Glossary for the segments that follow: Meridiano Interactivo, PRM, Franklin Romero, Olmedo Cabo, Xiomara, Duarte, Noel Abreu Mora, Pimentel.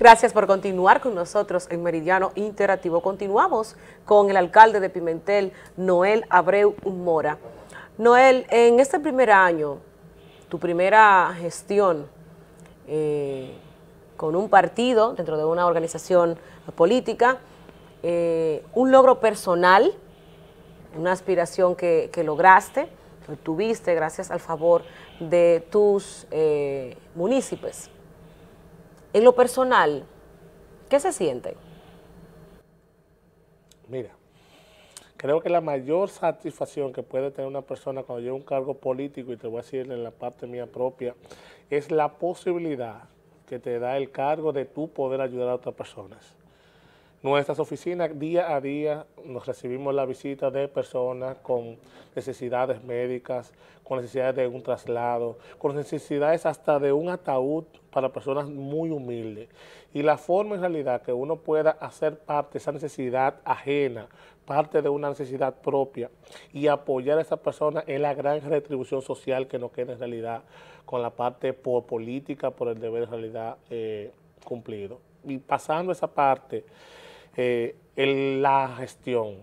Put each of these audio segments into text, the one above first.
Gracias por continuar con nosotros en Meridiano Interactivo. Continuamos con el alcalde de Pimentel, Noel Abreu Mora. Noel, en este primer año, tu primera gestión con un partido dentro de una organización política, un logro personal, una aspiración que lograste, que tuviste gracias al favor de tus munícipes. En lo personal, ¿qué se siente? Mira, creo que la mayor satisfacción que puede tener una persona cuando llega a un cargo político, y te voy a decir en la parte mía propia, es la posibilidad que te da el cargo de tú poder ayudar a otras personas. Nuestras oficinas día a día nos recibimos la visita de personas con necesidades médicas, con necesidades de un traslado, con necesidades hasta de un ataúd para personas muy humildes. Y la forma en realidad que uno pueda hacer parte de esa necesidad ajena, parte de una necesidad propia y apoyar a esa persona es la gran retribución social que nos queda en realidad con la parte por política, por el deber en realidad cumplido. Y pasando esa parte, en la gestión,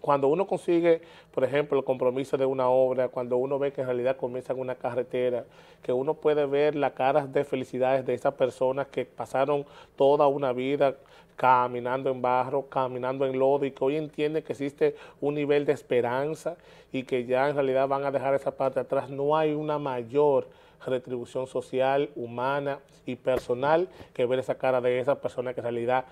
cuando uno consigue, por ejemplo, el compromiso de una obra, cuando uno ve que en realidad comienza una carretera, que uno puede ver las caras de felicidades de esas personas que pasaron toda una vida caminando en barro, caminando en lodo, y que hoy entiende que existe un nivel de esperanza y que ya en realidad van a dejar esa parte atrás. No hay una mayor retribución social, humana y personal que ver esa cara de esas personas que en realidad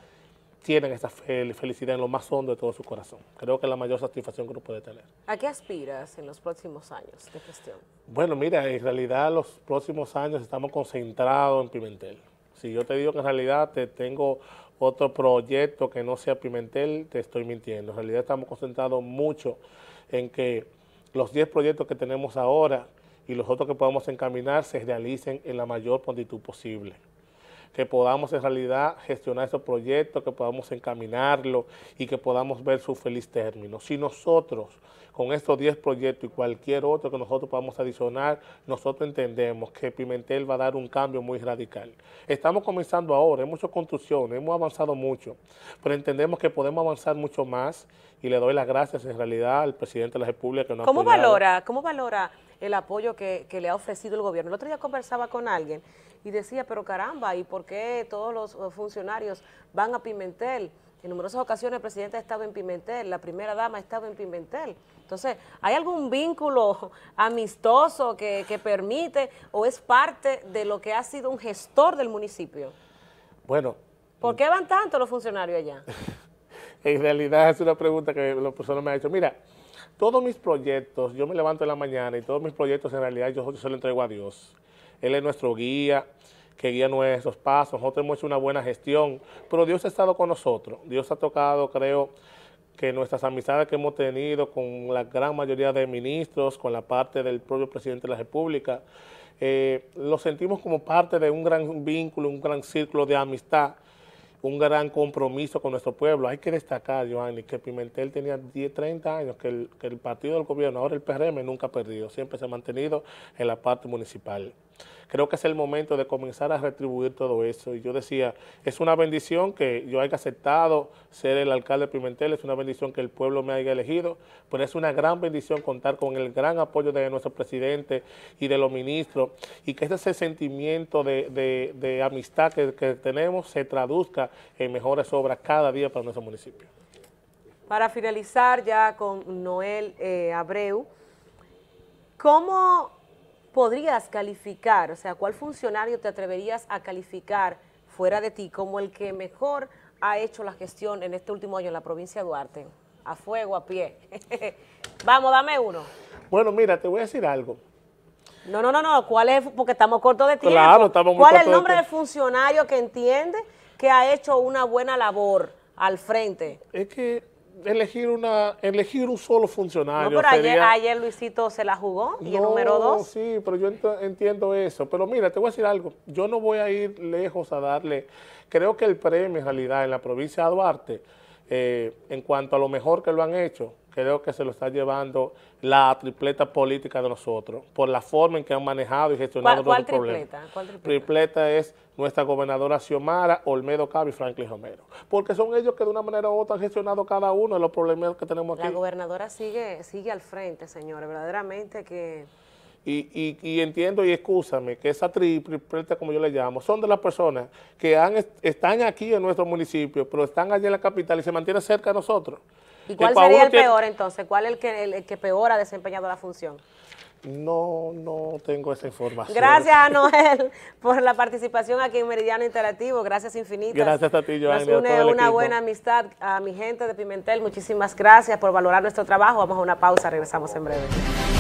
tienen esa felicidad en lo más hondo de todo su corazón. Creo que es la mayor satisfacción que uno puede tener. ¿A qué aspiras en los próximos años de gestión? Bueno, mira, en realidad los próximos años estamos concentrados en Pimentel. Si yo te digo que en realidad te tengo otro proyecto que no sea Pimentel, te estoy mintiendo. En realidad estamos concentrados mucho en que los 10 proyectos que tenemos ahora y los otros que podamos encaminar se realicen en la mayor prontitud posible. Que podamos en realidad gestionar esos proyectos, que podamos encaminarlos y que podamos ver su feliz término. Si nosotros, con estos 10 proyectos y cualquier otro que nosotros podamos adicionar, nosotros entendemos que Pimentel va a dar un cambio muy radical. Estamos comenzando ahora, hay muchas construcciones, hemos avanzado mucho, pero entendemos que podemos avanzar mucho más y le doy las gracias en realidad al presidente de la República que nos ha apoyado. ¿Cómo valora el apoyo que le ha ofrecido el gobierno? El otro día conversaba con alguien y decía, pero caramba, ¿y por qué todos los funcionarios van a Pimentel? En numerosas ocasiones el presidente ha estado en Pimentel, la primera dama ha estado en Pimentel. Entonces, ¿hay algún vínculo amistoso que permite o es parte de lo que ha sido un gestor del municipio? Bueno. ¿Por qué van tanto los funcionarios allá? En realidad es una pregunta que la persona me ha hecho. Mira, todos mis proyectos, yo me levanto en la mañana y todos mis proyectos en realidad yo se los entrego a Dios. Él es nuestro guía, que guía nuestros pasos. Nosotros hemos hecho una buena gestión, pero Dios ha estado con nosotros. Dios ha tocado, creo, que nuestras amistades que hemos tenido con la gran mayoría de ministros, con la parte del propio presidente de la República, lo sentimos como parte de un gran vínculo, un gran círculo de amistad, un gran compromiso con nuestro pueblo. Hay que destacar, Giovanni, que Pimentel tenía 30 años, que el partido del gobierno, ahora el PRM, nunca ha perdido, siempre se ha mantenido en la parte municipal. Creo que es el momento de comenzar a retribuir todo eso. Y yo decía, es una bendición que yo haya aceptado ser el alcalde de Pimentel, es una bendición que el pueblo me haya elegido, pero es una gran bendición contar con el gran apoyo de nuestro presidente y de los ministros, y que ese sentimiento de amistad que tenemos se traduzca en mejores obras cada día para nuestro municipio. Para finalizar ya con Noel Abreu, ¿cómo podrías calificar, o sea, cuál funcionario te atreverías a calificar fuera de ti como el que mejor ha hecho la gestión en este último año en la provincia de Duarte? A fuego, a pie. Vamos, dame uno. Bueno, mira, te voy a decir algo. No, ¿cuál es? Porque estamos cortos de tiempo. Claro, estamos muy cortos de tiempo. ¿Cuál es el nombre del funcionario que entiende que ha hecho una buena labor al frente? Es que elegir un solo funcionario. No, pero sería... ayer Luisito se la jugó y no, el número 2. Sí, pero yo entiendo eso. Pero mira, te voy a decir algo. Yo no voy a ir lejos a darle. Creo que el premio en realidad en la provincia de Duarte, en cuanto a lo mejor que lo han hecho, creo que se lo está llevando la tripleta política de nosotros, por la forma en que han manejado y gestionado los problemas. ¿Cuál tripleta? Tripleta es nuestra gobernadora Xiomara, Olmedo Cabo y Franklin Romero, porque son ellos que de una manera u otra han gestionado cada uno de los problemas que tenemos aquí. La gobernadora sigue al frente, señores, verdaderamente que... Y entiendo y excúsame que esa tripleta, como yo le llamo, son de las personas que están aquí en nuestro municipio, pero están allá en la capital y se mantienen cerca de nosotros. ¿Y cuál sería el peor entonces? ¿Cuál es el que peor ha desempeñado la función? No tengo esa información. Gracias a Noel por la participación aquí en Meridiano Interactivo. Gracias infinitas. Gracias a ti, Joanny. Nos une una buena amistad a mi gente de Pimentel. Muchísimas gracias por valorar nuestro trabajo. Vamos a una pausa, regresamos en breve.